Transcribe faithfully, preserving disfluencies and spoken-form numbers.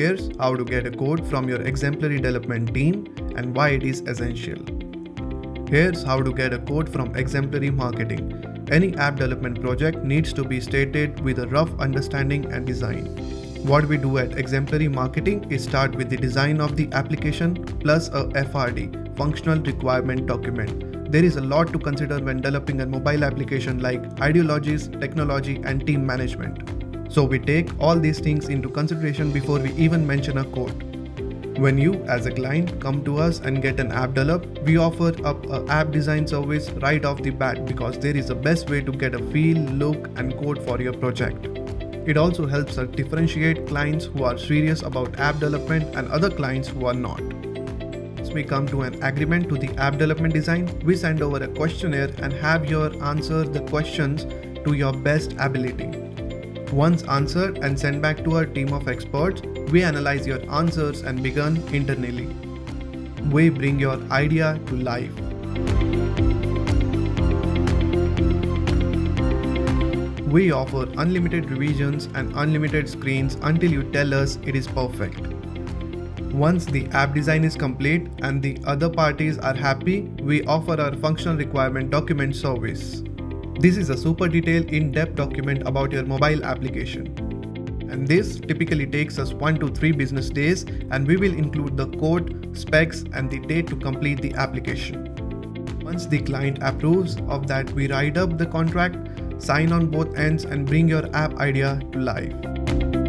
here's how to get a code from your exemplary development team and why it is essential. Here's how to get a code from exemplary marketing. Any app development project needs to be stated with a rough understanding and design. What we do at exemplary marketing is start with the design of the application plus a F R D, functional requirement document. There is a lot to consider when developing a mobile application like ideologies, technology, and team management. So we take all these things into consideration before we even mention a code. When you as a client come to us and get an app developed, we offer up an app design service right off the bat because there is the best way to get a feel, look, and code for your project. It also helps us differentiate clients who are serious about app development and other clients who are not. Once we come to an agreement to the app development design, we send over a questionnaire and have your answer the questions to your best ability. Once answered and sent back to our team of experts, we analyze your answers and begin internally. We bring your idea to life. We offer unlimited revisions and unlimited screens until you tell us it is perfect. Once the app design is complete and the other parties are happy, we offer our functional requirement document service. This is a super detailed in-depth document about your mobile application. And this typically takes us one to three business days, and we will include the code, specs, and the date to complete the application. Once the client approves of that, we write up the contract, sign on both ends, and bring your app idea to life.